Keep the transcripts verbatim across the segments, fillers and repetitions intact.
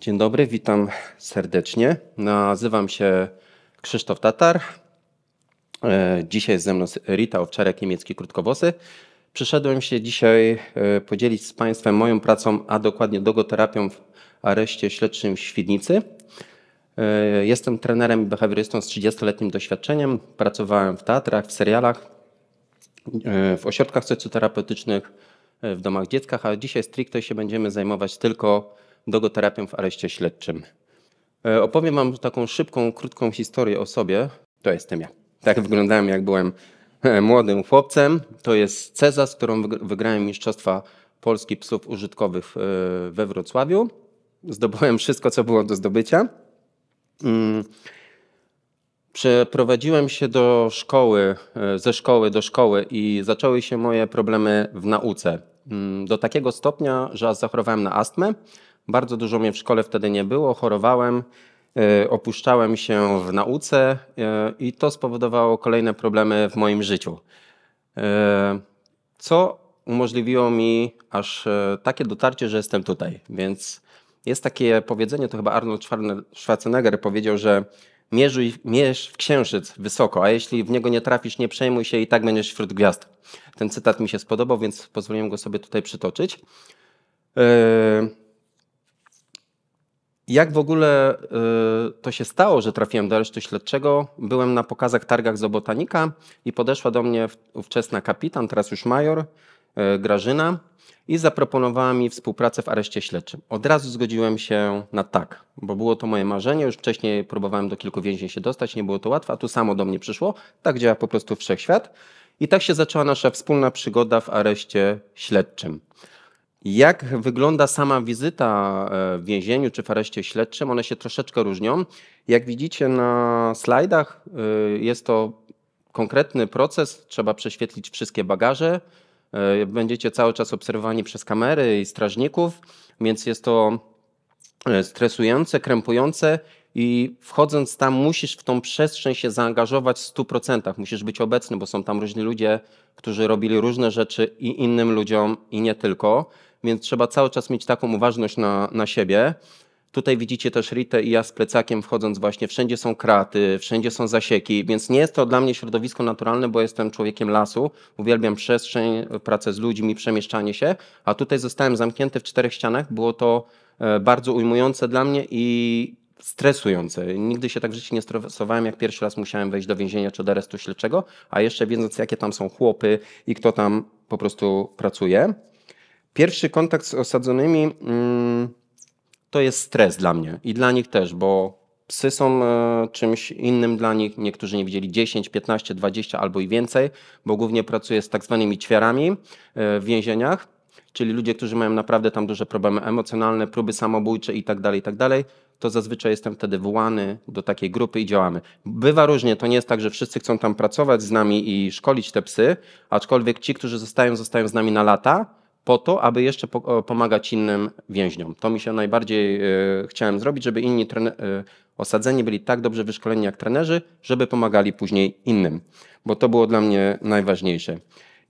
Dzień dobry, witam serdecznie. Nazywam się Krzysztof Tatar. Dzisiaj jest ze mną Rita Owczarek, niemiecki krótkowłosy. Przyszedłem się dzisiaj podzielić z Państwem moją pracą, a dokładnie dogoterapią w areszcie śledczym w Świdnicy. Jestem trenerem i behawiorystą z trzydziestoletnim doświadczeniem. Pracowałem w teatrach, w serialach, w ośrodkach socjoterapeutycznych, w domach dziecka, a dzisiaj stricte się będziemy zajmować tylko dogoterapią w areszcie śledczym. Opowiem Wam taką szybką, krótką historię o sobie. To jestem ja. Tak wyglądałem, jak byłem młodym chłopcem. To jest Cezar, z którą wygrałem Mistrzostwa Polski Psów Użytkowych we Wrocławiu. Zdobyłem wszystko, co było do zdobycia. Przeprowadziłem się do szkoły, ze szkoły do szkoły i zaczęły się moje problemy w nauce. Do takiego stopnia, że zachorowałem na astmę. Bardzo dużo mnie w szkole wtedy nie było, chorowałem, opuszczałem się w nauce i to spowodowało kolejne problemy w moim życiu. Co umożliwiło mi aż takie dotarcie, że jestem tutaj. Więc jest takie powiedzenie, to chyba Arnold Schwarzenegger powiedział, że mierzuj, mierz w księżyc wysoko, a jeśli w niego nie trafisz, nie przejmuj się, i tak będziesz wśród gwiazd. Ten cytat mi się spodobał, więc pozwoliłem go sobie tutaj przytoczyć. Jak w ogóle y, to się stało, że trafiłem do aresztu śledczego? Byłem na pokazach, targach zoobotanika i podeszła do mnie ówczesna kapitan, teraz już major, y, Grażyna, i zaproponowała mi współpracę w areszcie śledczym. Od razu zgodziłem się na tak, bo było to moje marzenie. Już wcześniej próbowałem do kilku więzień się dostać, nie było to łatwe, a tu samo do mnie przyszło. Tak działa po prostu wszechświat. I tak się zaczęła nasza wspólna przygoda w areszcie śledczym. Jak wygląda sama wizyta w więzieniu czy w areszcie śledczym? One się troszeczkę różnią. Jak widzicie na slajdach, jest to konkretny proces. Trzeba prześwietlić wszystkie bagaże. Będziecie cały czas obserwowani przez kamery i strażników, więc jest to stresujące, krępujące i wchodząc tam musisz w tą przestrzeń się zaangażować w stu procentach. Musisz być obecny, bo są tam różni ludzie, którzy robili różne rzeczy i innym ludziom i nie tylko. Więc trzeba cały czas mieć taką uważność na, na siebie. Tutaj widzicie też Ritę i ja z plecakiem wchodząc właśnie. Wszędzie są kraty, wszędzie są zasieki, więc nie jest to dla mnie środowisko naturalne, bo jestem człowiekiem lasu. Uwielbiam przestrzeń, pracę z ludźmi, przemieszczanie się, a tutaj zostałem zamknięty w czterech ścianach. Było to bardzo ujmujące dla mnie i stresujące. Nigdy się tak w życiu nie stresowałem, jak pierwszy raz musiałem wejść do więzienia czy do aresztu śledczego, a jeszcze wiedząc, jakie tam są chłopy i kto tam po prostu pracuje. Pierwszy kontakt z osadzonymi to jest stres dla mnie i dla nich też, bo psy są czymś innym dla nich. Niektórzy nie widzieli dziesięć, piętnaście, dwadzieścia albo i więcej, bo głównie pracuję z tak zwanymi ćwiarami w więzieniach, czyli ludzie, którzy mają naprawdę tam duże problemy emocjonalne, próby samobójcze i tak dalej, i tak dalej. To zazwyczaj jestem wtedy wołany do takiej grupy i działamy. Bywa różnie, to nie jest tak, że wszyscy chcą tam pracować z nami i szkolić te psy, aczkolwiek ci, którzy zostają, zostają z nami na lata po to, aby jeszcze pomagać innym więźniom. To mi się najbardziej y, chciałem zrobić, żeby inni y, osadzeni byli tak dobrze wyszkoleni jak trenerzy, żeby pomagali później innym, bo to było dla mnie najważniejsze.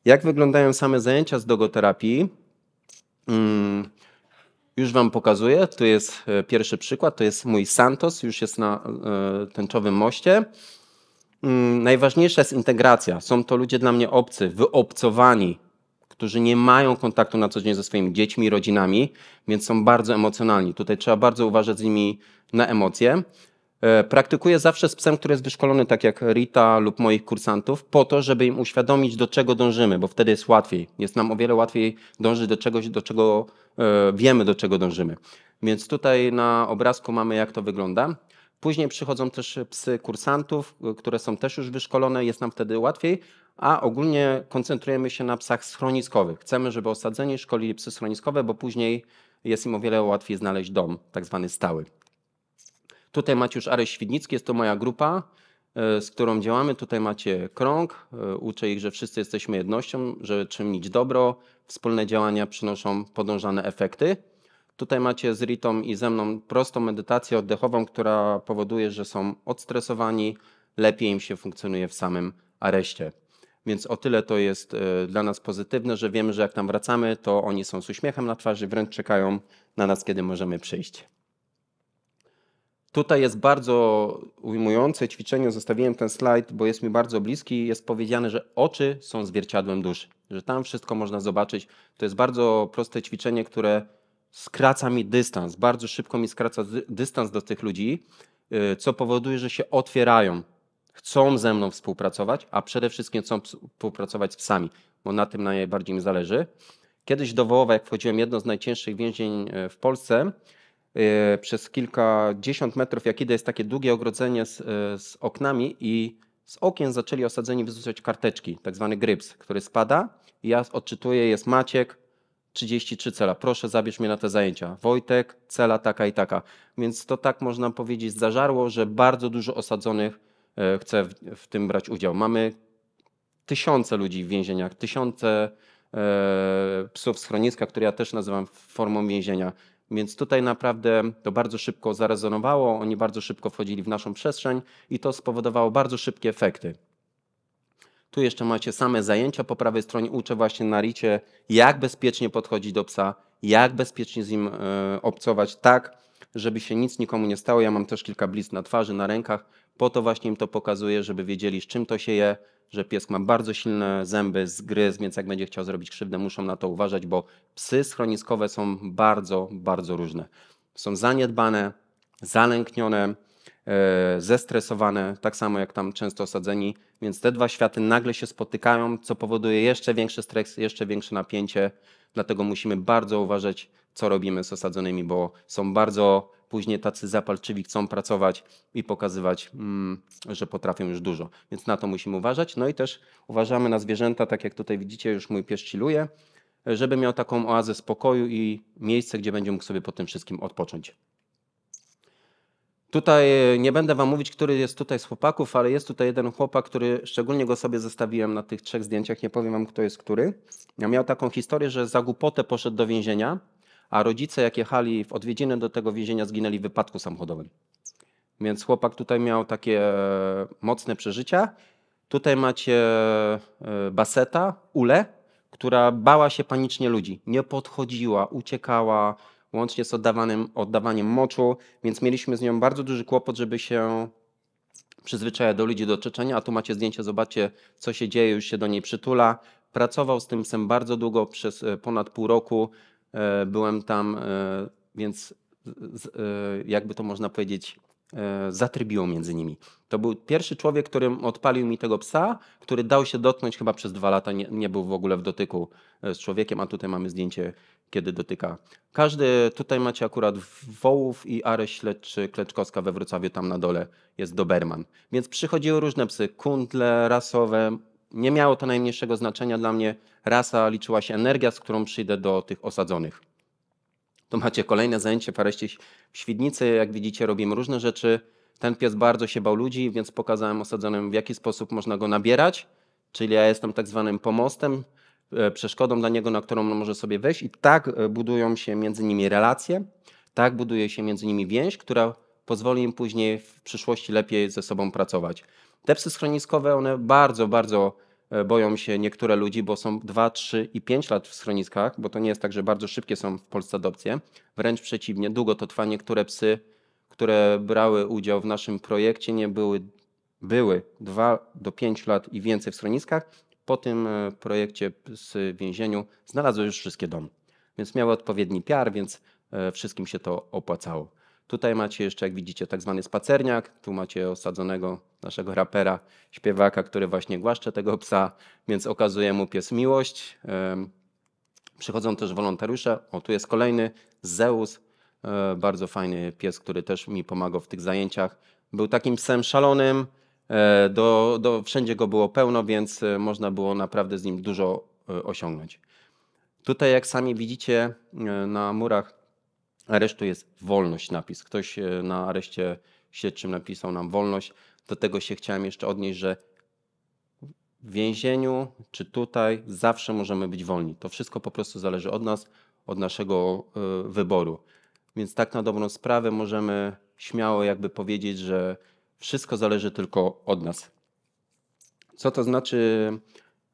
Jak wyglądają same zajęcia z dogoterapii? Hmm. Już Wam pokazuję, tu jest pierwszy przykład, to jest mój Santos, już jest na Tęczowym Moście. Najważniejsza jest integracja. Są to ludzie dla mnie obcy, wyobcowani, którzy nie mają kontaktu na co dzień ze swoimi dziećmi, rodzinami, więc są bardzo emocjonalni. Tutaj trzeba bardzo uważać z nimi na emocje. Praktykuję zawsze z psem, który jest wyszkolony, tak jak Rita lub moich kursantów, po to, żeby im uświadomić, do czego dążymy, bo wtedy jest łatwiej. Jest nam o wiele łatwiej dążyć do czegoś, do czego e, wiemy, do czego dążymy. Więc tutaj na obrazku mamy, jak to wygląda. Później przychodzą też psy kursantów, które są też już wyszkolone, jest nam wtedy łatwiej, a ogólnie koncentrujemy się na psach schroniskowych. Chcemy, żeby osadzeni szkolili psy schroniskowe, bo później jest im o wiele łatwiej znaleźć dom, tak zwany stały. Tutaj macie już Areś Świdnicki, jest to moja grupa, z którą działamy. Tutaj macie krąg, uczę ich, że wszyscy jesteśmy jednością, że czynić dobro, wspólne działania przynoszą podążane efekty. Tutaj macie z Ritą i ze mną prostą medytację oddechową, która powoduje, że są odstresowani, lepiej im się funkcjonuje w samym areszcie. Więc o tyle to jest dla nas pozytywne, że wiemy, że jak tam wracamy, to oni są z uśmiechem na twarzy, wręcz czekają na nas, kiedy możemy przyjść. Tutaj jest bardzo ujmujące ćwiczenie, zostawiłem ten slajd, bo jest mi bardzo bliski. Jest powiedziane, że oczy są zwierciadłem duszy, że tam wszystko można zobaczyć. To jest bardzo proste ćwiczenie, które skraca mi dystans, bardzo szybko mi skraca dystans do tych ludzi, co powoduje, że się otwierają, chcą ze mną współpracować, a przede wszystkim chcą współpracować z psami, bo na tym najbardziej mi zależy. Kiedyś do Wołowa, jak wchodziłem, jedno z najcięższych więzień w Polsce, przez kilkadziesiąt metrów, jak idę, jest takie długie ogrodzenie z, z oknami i z okien zaczęli osadzeni wyrzucać karteczki, tak zwany gryps, który spada. I ja odczytuję, jest Maciek, trzydzieści trzy cela, proszę zabierz mnie na te zajęcia. Wojtek, cela taka i taka. Więc to tak można powiedzieć zażarło, że bardzo dużo osadzonych chce w, w tym brać udział. Mamy tysiące ludzi w więzieniach, tysiące e, psów schroniska, które ja też nazywam formą więzienia. Więc tutaj naprawdę to bardzo szybko zarezonowało, oni bardzo szybko wchodzili w naszą przestrzeń i to spowodowało bardzo szybkie efekty. Tu jeszcze macie same zajęcia, po prawej stronie uczę właśnie na Ricie, jak bezpiecznie podchodzić do psa, jak bezpiecznie z nim y, obcować, tak żeby się nic nikomu nie stało. Ja mam też kilka blizn na twarzy, na rękach, po to właśnie im to pokazuję, żeby wiedzieli, z czym to się je, że pies ma bardzo silne zęby, zgryz, więc jak będzie chciał zrobić krzywdę, muszą na to uważać, bo psy schroniskowe są bardzo, bardzo różne. Są zaniedbane, zalęknione, e, zestresowane, tak samo jak tam często osadzeni, więc te dwa światy nagle się spotykają, co powoduje jeszcze większy stres, jeszcze większe napięcie, dlatego musimy bardzo uważać, co robimy z osadzonymi, bo są bardzo później tacy zapalczywi, chcą pracować i pokazywać, mm, że potrafią już dużo. Więc na to musimy uważać. No i też uważamy na zwierzęta, tak jak tutaj widzicie, już mój pies chilluje, żeby miał taką oazę spokoju i miejsce, gdzie będzie mógł sobie po tym wszystkim odpocząć. Tutaj nie będę wam mówić, który jest tutaj z chłopaków, ale jest tutaj jeden chłopak, który szczególnie go sobie zostawiłem na tych trzech zdjęciach. Nie powiem wam, kto jest który. Ja miał taką historię, że za głupotę poszedł do więzienia, a rodzice, jak jechali w odwiedziny do tego więzienia, zginęli w wypadku samochodowym. Więc chłopak tutaj miał takie mocne przeżycia. Tutaj macie Baseta, Ulę, która bała się panicznie ludzi. Nie podchodziła, uciekała, łącznie z oddawanym, oddawaniem moczu, więc mieliśmy z nią bardzo duży kłopot, żeby się przyzwyczajać do ludzi, do otoczenia. A tu macie zdjęcie, zobaczcie, co się dzieje, już się do niej przytula. Pracował z tym psem bardzo długo, przez ponad pół roku. Byłem tam, więc jakby to można powiedzieć, zatrybiło między nimi. To był pierwszy człowiek, którym odpalił mi tego psa, który dał się dotknąć chyba przez dwa lata, nie, nie był w ogóle w dotyku z człowiekiem, a tutaj mamy zdjęcie, kiedy dotyka. Każdy, tutaj macie akurat Wołów i Areś czy Kleczkowska we Wrocławiu, tam na dole jest Doberman. Więc przychodziły różne psy, kundle rasowe. Nie miało to najmniejszego znaczenia dla mnie. Rasa, liczyła się energia, z którą przyjdę do tych osadzonych. Tu macie kolejne zajęcie w Areście w Świdnicy. Jak widzicie, robimy różne rzeczy. Ten pies bardzo się bał ludzi, więc pokazałem osadzonym, w jaki sposób można go nabierać. Czyli ja jestem tak zwanym pomostem, przeszkodą dla niego, na którą może sobie wejść. I tak budują się między nimi relacje, tak buduje się między nimi więź, która pozwoli im później w przyszłości lepiej ze sobą pracować. Te psy schroniskowe, one bardzo, bardzo boją się niektóre ludzi, bo są dwa, trzy i pięć lat w schroniskach, bo to nie jest tak, że bardzo szybkie są w Polsce adopcje. Wręcz przeciwnie, długo to trwa. Niektóre psy, które brały udział w naszym projekcie, nie były, były dwa do pięciu lat i więcej w schroniskach. Po tym projekcie psy w więzieniu znalazły już wszystkie domy, więc miały odpowiedni P R, więc wszystkim się to opłacało. Tutaj macie jeszcze, jak widzicie, tak zwany spacerniak. Tu macie osadzonego naszego rapera, śpiewaka, który właśnie głaszcze tego psa, więc okazuje mu pies miłość. Przychodzą też wolontariusze. O, tu jest kolejny, Zeus. Bardzo fajny pies, który też mi pomagał w tych zajęciach. Był takim psem szalonym. Do, do, wszędzie go było pełno, więc można było naprawdę z nim dużo osiągnąć. Tutaj, jak sami widzicie, na murach aresztu jest wolność napis. Ktoś na areszcie śledczym napisał nam wolność. Do tego się chciałem jeszcze odnieść, że w więzieniu czy tutaj zawsze możemy być wolni. To wszystko po prostu zależy od nas, od naszego y, wyboru. Więc tak na dobrą sprawę możemy śmiało jakby powiedzieć, że wszystko zależy tylko od nas. Co to znaczy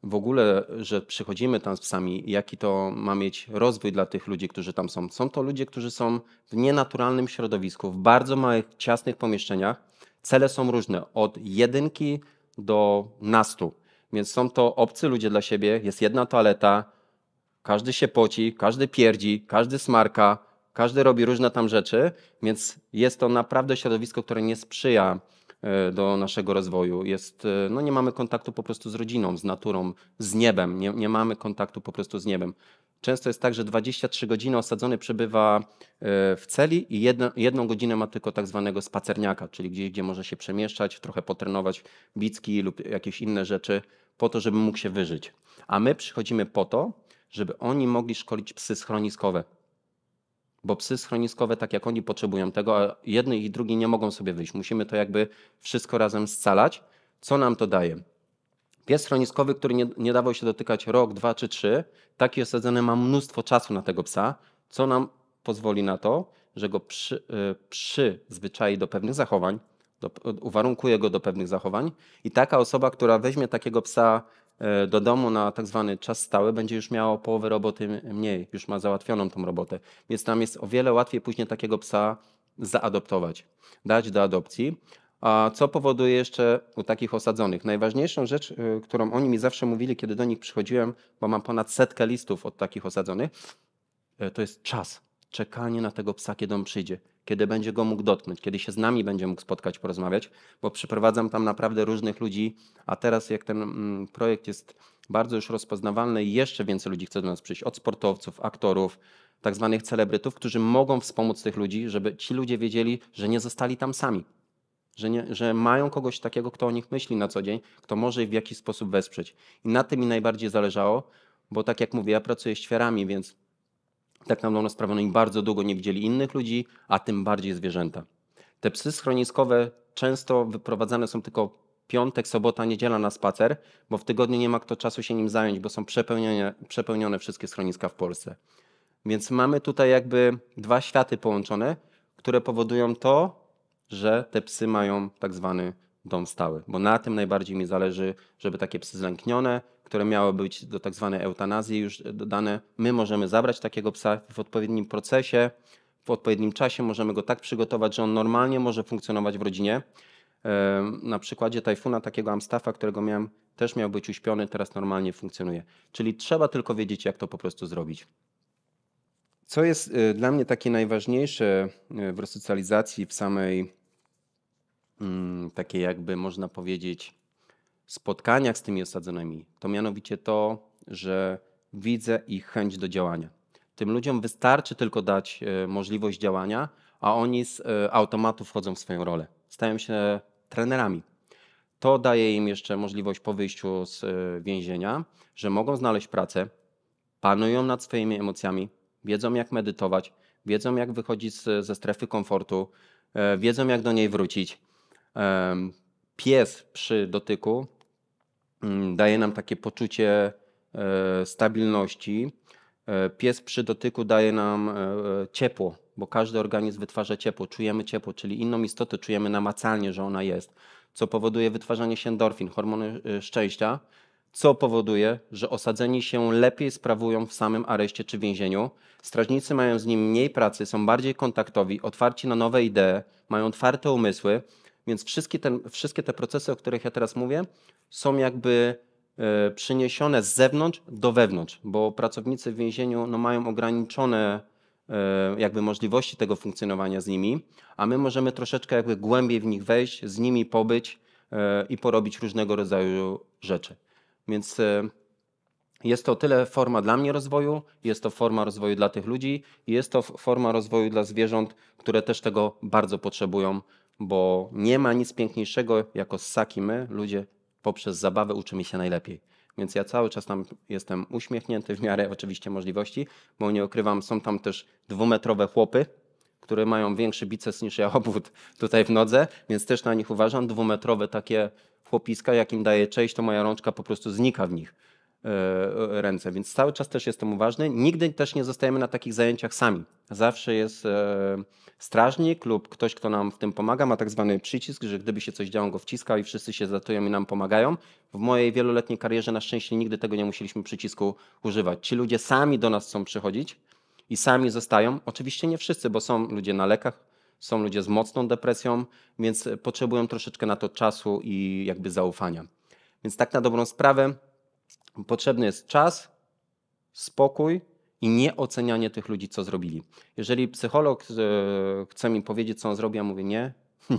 w ogóle, że przychodzimy tam z psami, jaki to ma mieć rozwój dla tych ludzi, którzy tam są. Są to ludzie, którzy są w nienaturalnym środowisku, w bardzo małych, ciasnych pomieszczeniach. Cele są różne, od jedynki do nastu. Więc są to obcy ludzie dla siebie, jest jedna toaleta, każdy się poci, każdy pierdzi, każdy smarka, każdy robi różne tam rzeczy, więc jest to naprawdę środowisko, które nie sprzyja do naszego rozwoju. Jest, no nie mamy kontaktu po prostu z rodziną, z naturą, z niebem. Nie, nie mamy kontaktu po prostu z niebem. Często jest tak, że dwadzieścia trzy godziny osadzony przebywa w celi i jedno, jedną godzinę ma tylko tak zwanego spacerniaka, czyli gdzieś, gdzie może się przemieszczać, trochę potrenować bicki lub jakieś inne rzeczy po to, żeby mógł się wyżyć. A my przychodzimy po to, żeby oni mogli szkolić psy schroniskowe. Bo psy schroniskowe, tak jak oni potrzebują tego, a jedni i drugi nie mogą sobie wyjść. Musimy to jakby wszystko razem scalać. Co nam to daje? Pies schroniskowy, który nie, nie dawał się dotykać rok, dwa czy trzy, taki osadzony ma mnóstwo czasu na tego psa, co nam pozwoli na to, że go przy, y, przyzwyczai do pewnych zachowań, do, uwarunkuje go do pewnych zachowań i taka osoba, która weźmie takiego psa do domu na tak zwany czas stały, będzie już miała połowę roboty mniej, już ma załatwioną tą robotę. Więc tam jest o wiele łatwiej później takiego psa zaadoptować, dać do adopcji. A co powoduje jeszcze u takich osadzonych? Najważniejszą rzecz, którą oni mi zawsze mówili, kiedy do nich przychodziłem, bo mam ponad setkę listów od takich osadzonych, to jest czas, czekanie na tego psa, kiedy on przyjdzie, kiedy będzie go mógł dotknąć, kiedy się z nami będzie mógł spotkać, porozmawiać, bo przyprowadzam tam naprawdę różnych ludzi, a teraz jak ten projekt jest bardzo już rozpoznawalny, jeszcze więcej ludzi chce do nas przyjść, od sportowców, aktorów, tak zwanych celebrytów, którzy mogą wspomóc tych ludzi, żeby ci ludzie wiedzieli, że nie zostali tam sami, że, nie, że mają kogoś takiego, kto o nich myśli na co dzień, kto może ich w jakiś sposób wesprzeć. I na tym mi najbardziej zależało, bo tak jak mówię, ja pracuję z świerami, więc tak na dobrą sprawę, oni bardzo długo nie widzieli innych ludzi, a tym bardziej zwierzęta. Te psy schroniskowe często wyprowadzane są tylko piątek, sobota, niedziela na spacer, bo w tygodniu nie ma kto czasu się nim zająć, bo są przepełnione, przepełnione wszystkie schroniska w Polsce. Więc mamy tutaj jakby dwa światy połączone, które powodują to, że te psy mają tak zwany dom stały. Bo na tym najbardziej mi zależy, żeby takie psy zlęknione, które miały być do tak zwanej eutanazji już dodane. My możemy zabrać takiego psa w odpowiednim procesie, w odpowiednim czasie. Możemy go tak przygotować, że on normalnie może funkcjonować w rodzinie. Na przykładzie tajfuna, takiego Amstaffa, którego miałem, też miał być uśpiony, teraz normalnie funkcjonuje. Czyli trzeba tylko wiedzieć, jak to po prostu zrobić. Co jest dla mnie takie najważniejsze w resocjalizacji, w samej takiej jakby można powiedzieć spotkaniach z tymi osadzonymi, to mianowicie to, że widzę ich chęć do działania. Tym ludziom wystarczy tylko dać możliwość działania, a oni z automatu wchodzą w swoją rolę. Stają się trenerami. To daje im jeszcze możliwość po wyjściu z więzienia, że mogą znaleźć pracę, panują nad swoimi emocjami, wiedzą jak medytować, wiedzą jak wychodzić ze strefy komfortu, wiedzą jak do niej wrócić. Pies przy dotyku daje nam takie poczucie stabilności. Pies przy dotyku daje nam ciepło, bo każdy organizm wytwarza ciepło. Czujemy ciepło, czyli inną istotę czujemy namacalnie, że ona jest, co powoduje wytwarzanie się endorfin, hormony szczęścia, co powoduje, że osadzeni się lepiej sprawują w samym areszcie czy więzieniu. Strażnicy mają z nim mniej pracy, są bardziej kontaktowi, otwarci na nowe idee, mają otwarte umysły. Więc wszystkie te, wszystkie te procesy, o których ja teraz mówię, są jakby y, przyniesione z zewnątrz do wewnątrz, bo pracownicy w więzieniu no, mają ograniczone y, jakby możliwości tego funkcjonowania z nimi, a my możemy troszeczkę jakby głębiej w nich wejść, z nimi pobyć y, i porobić różnego rodzaju rzeczy. Więc y, jest to tyle forma dla mnie rozwoju, jest to forma rozwoju dla tych ludzi, jest to forma rozwoju dla zwierząt, które też tego bardzo potrzebują. Bo nie ma nic piękniejszego jako ssaki. My, ludzie, poprzez zabawę uczymy się najlepiej. Więc ja cały czas tam jestem uśmiechnięty w miarę oczywiście możliwości, bo nie ukrywam, są tam też dwumetrowe chłopy, które mają większy biceps niż ja obwód tutaj w nodze, więc też na nich uważam. Dwumetrowe takie chłopiska, jak im daję cześć, to moja rączka po prostu znika w nich. ręce, więc cały czas też jestem uważny. Nigdy też nie zostajemy na takich zajęciach sami. Zawsze jest strażnik lub ktoś, kto nam w tym pomaga, ma tak zwany przycisk, że gdyby się coś działo, go wciska i wszyscy się zatują i nam pomagają. W mojej wieloletniej karierze na szczęście nigdy tego nie musieliśmy przycisku używać. Ci ludzie sami do nas chcą przychodzić i sami zostają. Oczywiście nie wszyscy, bo są ludzie na lekach, są ludzie z mocną depresją, więc potrzebują troszeczkę na to czasu i jakby zaufania. Więc tak na dobrą sprawę potrzebny jest czas, spokój i nieocenianie tych ludzi, co zrobili. Jeżeli psycholog chce mi powiedzieć, co on zrobił, ja mówię nie,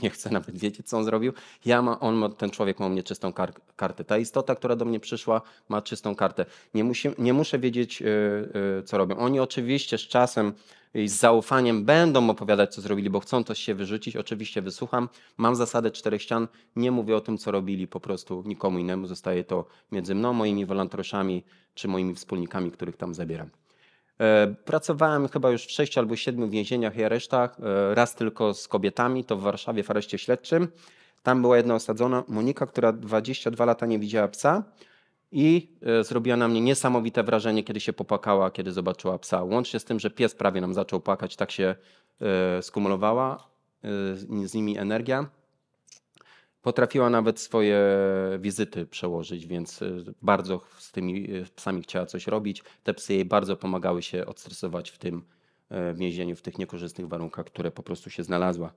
nie chcę nawet wiedzieć, co on zrobił. Ja ma, on, ten człowiek ma u mnie czystą kar kartę. Ta istota, która do mnie przyszła, ma czystą kartę. Nie, musi, nie muszę wiedzieć, yy, yy, co robią. Oni oczywiście z czasem i z zaufaniem będą opowiadać, co zrobili, bo chcą coś się wyrzucić. Oczywiście wysłucham. Mam zasadę czterech ścian. Nie mówię o tym, co robili po prostu nikomu innemu. Zostaje to między mną, moimi wolontariuszami czy moimi wspólnikami, których tam zabieram. Pracowałem chyba już w sześciu albo siedmiu więzieniach i aresztach, raz tylko z kobietami, to w Warszawie w areszcie śledczym. Tam była jedna osadzona, Monika, która dwadzieścia dwa lata nie widziała psa i zrobiła na mnie niesamowite wrażenie, kiedy się popłakała, kiedy zobaczyła psa. Łącznie z tym, że pies prawie nam zaczął płakać, tak się skumulowała z nimi energia. Potrafiła nawet swoje wizyty przełożyć, więc bardzo z tymi psami chciała coś robić. Te psy jej bardzo pomagały się odstresować w tym więzieniu, w tych niekorzystnych warunkach, które po prostu się znalazła.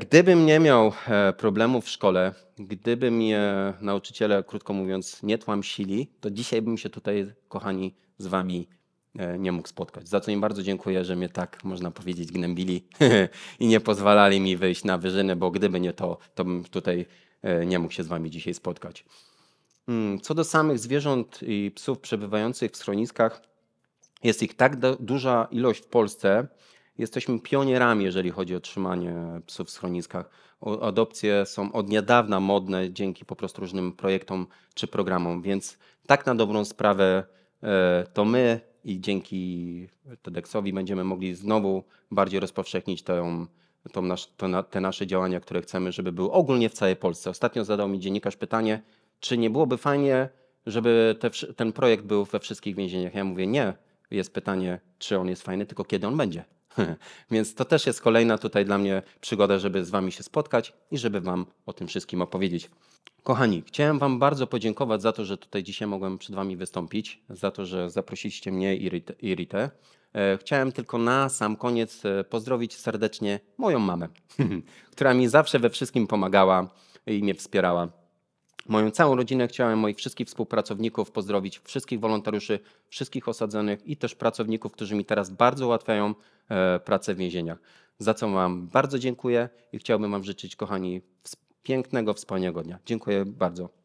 Gdybym nie miał problemów w szkole, gdyby mnie nauczyciele, krótko mówiąc, nie tłamsili, to dzisiaj bym się tutaj, kochani, z wami nie mógł spotkać. Za co im bardzo dziękuję, że mnie tak, można powiedzieć, gnębili i nie pozwalali mi wyjść na wyżyny, bo gdyby nie to, to bym tutaj nie mógł się z wami dzisiaj spotkać. Co do samych zwierząt i psów przebywających w schroniskach, jest ich tak duża ilość w Polsce. Jesteśmy pionierami, jeżeli chodzi o trzymanie psów w schroniskach. Adopcje są od niedawna modne dzięki po prostu różnym projektom czy programom, więc tak na dobrą sprawę to my i dzięki TEDxowi będziemy mogli znowu bardziej rozpowszechnić tą, tą nasz, to na, te nasze działania, które chcemy, żeby były ogólnie w całej Polsce. Ostatnio zadał mi dziennikarz pytanie, czy nie byłoby fajnie, żeby te, ten projekt był we wszystkich więzieniach. Ja mówię nie, jest pytanie, czy on jest fajny, tylko kiedy on będzie. Więc to też jest kolejna tutaj dla mnie przygoda, żeby z wami się spotkać i żeby wam o tym wszystkim opowiedzieć. Kochani, chciałem wam bardzo podziękować za to, że tutaj dzisiaj mogłem przed wami wystąpić, za to, że zaprosiliście mnie i Ritę. Chciałem tylko na sam koniec pozdrowić serdecznie moją mamę, która mi zawsze we wszystkim pomagała i mnie wspierała. Moją całą rodzinę chciałem, moich wszystkich współpracowników pozdrowić, wszystkich wolontariuszy, wszystkich osadzonych i też pracowników, którzy mi teraz bardzo ułatwiają pracę w więzieniach. Za co wam bardzo dziękuję i chciałbym wam życzyć, kochani, pięknego, wspaniałego dnia. Dziękuję bardzo.